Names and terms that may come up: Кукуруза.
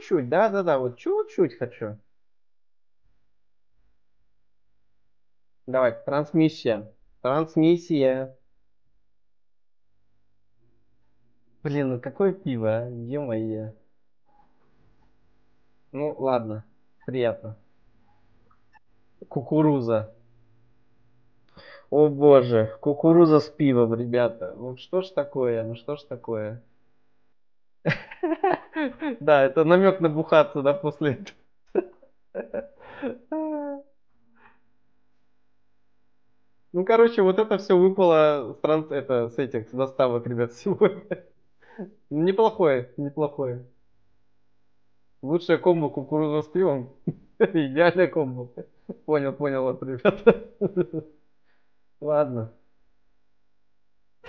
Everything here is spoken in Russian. чуть-чуть, да-да-да, вот чуть-чуть хочу. Давай, трансмиссия. Трансмиссия. Блин, ну какое пиво, а? Е-мое. Ну ладно, приятно. Кукуруза. О боже, кукуруза с пивом, ребята. Ну что ж такое, ну что ж такое. Да, это намек на бухаться, да, после этого. Ну, короче, вот это все выпало с этих доставок, ребят, сегодня. Неплохое, неплохое. Лучшая комбо кукуруза с пивом. Идеальная комбо. Понял, понял, вот, ребята. Ладно.